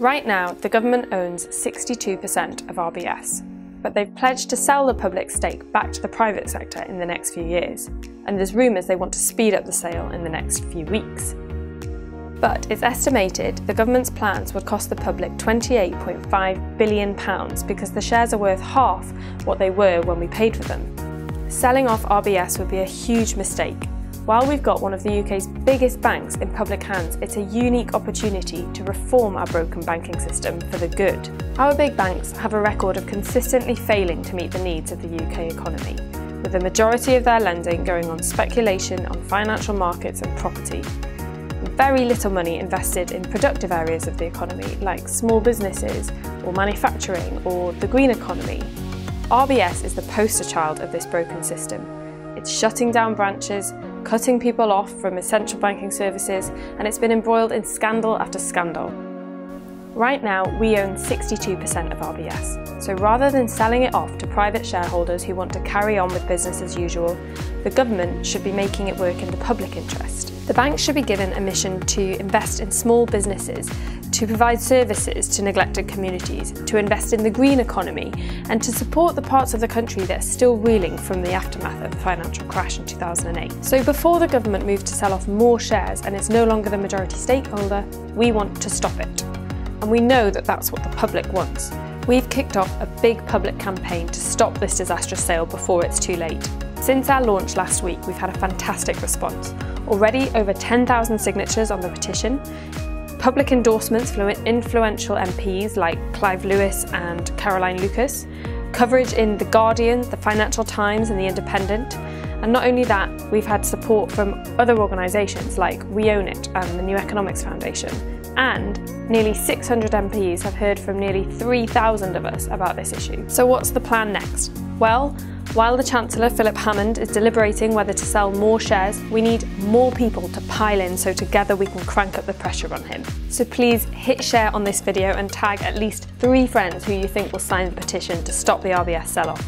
Right now, the government owns 62% of RBS, but they've pledged to sell the public stake back to the private sector in the next few years, and there's rumours they want to speed up the sale in the next few weeks. But it's estimated the government's plans would cost the public £28.5 billion because the shares are worth half what they were when we paid for them. Selling off RBS would be a huge mistake. While we've got one of the UK's biggest banks in public hands, it's a unique opportunity to reform our broken banking system for the good. Our big banks have a record of consistently failing to meet the needs of the UK economy, with the majority of their lending going on speculation on financial markets and property. Very little money invested in productive areas of the economy, like small businesses, or manufacturing, or the green economy. RBS is the poster child of this broken system. It's shutting down branches, cutting people off from essential banking services, and it's been embroiled in scandal after scandal. Right now, we own 62% of RBS, so rather than selling it off to private shareholders who want to carry on with business as usual, the government should be making it work in the public interest. The banks should be given a mission to invest in small businesses, to provide services to neglected communities, to invest in the green economy, and to support the parts of the country that are still reeling from the aftermath of the financial crash in 2008. So before the government moved to sell off more shares and is no longer the majority stakeholder, we want to stop it. And we know that that's what the public wants. We've kicked off a big public campaign to stop this disastrous sale before it's too late. Since our launch last week, we've had a fantastic response. Already over 10,000 signatures on the petition, public endorsements from influential MPs like Clive Lewis and Caroline Lucas, coverage in The Guardian, The Financial Times and The Independent, and not only that, we've had support from other organisations like We Own It and the New Economics Foundation, and nearly 600 MPs have heard from nearly 3,000 of us about this issue. So what's the plan next? Well, while the Chancellor, Philip Hammond, is deliberating whether to sell more shares, we need more people to pile in so together we can crank up the pressure on him. So please hit share on this video and tag at least 3 friends who you think will sign the petition to stop the RBS sell-off.